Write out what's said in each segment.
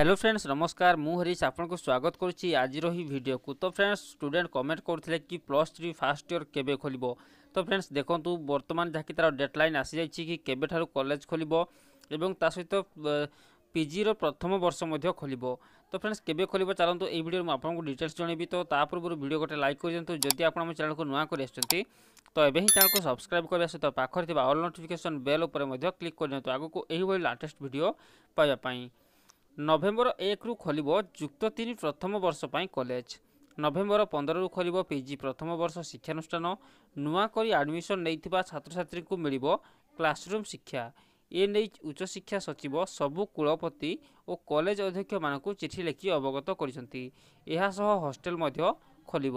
Hello friends नमस्कार मु हरीश आपन को स्वागत करुच्ची आज ही वीडियो को। तो फ्रेंड्स स्टूडेंट कमेंट करते कि प्लस थ्री फास्ट इयर केबे खोल। तो फ्रेंड्स देखूँ बर्तमान जहाँकि तार डेडलाइन आसी जाए कि केबे ठारू कॉलेज खोल एवं ता सहित पीजी रो प्रथम वर्ष खोल। तो फ्रेंड्स केबे खोल चलतु यही वीडियो में आपको डिटेल्स जनइबी। तो पूर्व वीडियो गोटे लाइक कर दिखाँ। जदि आप चैनल को नुआ कर तो एवं चैनल को सब्सक्राइब करने सहित पाखे अल नोटिफिकेशन बेल उपर क्लिक कर दिखाँ आगू यही लाटेस्ट वीडियो पाइबापी। नवेम्बर 1 रु खोल जुक्त 3 प्रथम वर्ष पर कॉलेज। नवेम्बर 15 रु खोल पीजी प्रथम वर्ष शिक्षानुष्ठान। नुआक आडमिशन नहीं छात्र छात्री को मिल क्लासरूम शिक्षा। एने उच्चशिक्षा सचिव सबू कुलपति और कॉलेज अध्यक्ष मानक चिठी लिखि अवगत करसह हॉस्टल खोल।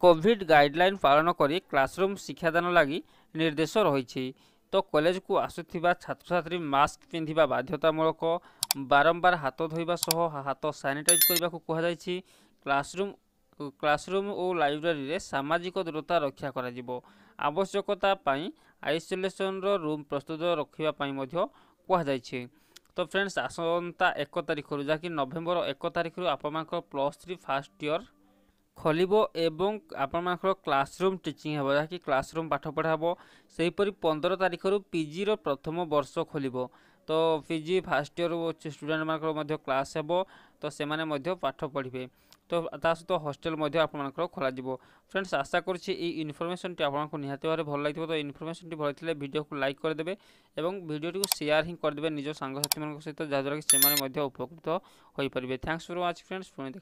कोविड गाइडलाइन पालन कर क्लासरूम शिक्षादान लगी निर्देश रही। तो कॉलेज को आसुवा छात्र छात्री मास्क पिंधा बाध्यतामूलक, बारंबार हाथ धोवा सह हाथ सानिटाइज करने को कहुई। क्लासरूम और लाइब्रेरी रे सामाजिक दूरता रक्षा कर आवश्यकता आइसोलेसन रूम प्रस्तुत रखापी। तो फ्रेंड्स आसंता 1 तारीख रू जहाँकि नवेम्बर 1 तारीख रू आपण प्लस थ्री फास्ट इयर खोल एवं आपर क्लासरूम टीचिंग हे जहाँकि क्लासरूम पाठ पढ़ा हे। सेहीपरी 15 तारीख रू पीजी रो प्रथम वर्ष खोल। तो पीजी फास्ट इयर स्टूडेंट मान क्लास हे तो से पाठ पढ़े। तो सहित हॉस्टल आपर खोल। फ्रेंड्स आशा करुच्ची इनफॉरमेशन टी आपको निहाती भाव भल लगे। तो इनफॉरमेशन टी भले वीडियो को लाइक करदे और वीडियो को शेयर हिं करदे निज सांगसाथी सहित जहाँद्वारा कि से उपकृत हो पारे। Thanks for watching friends.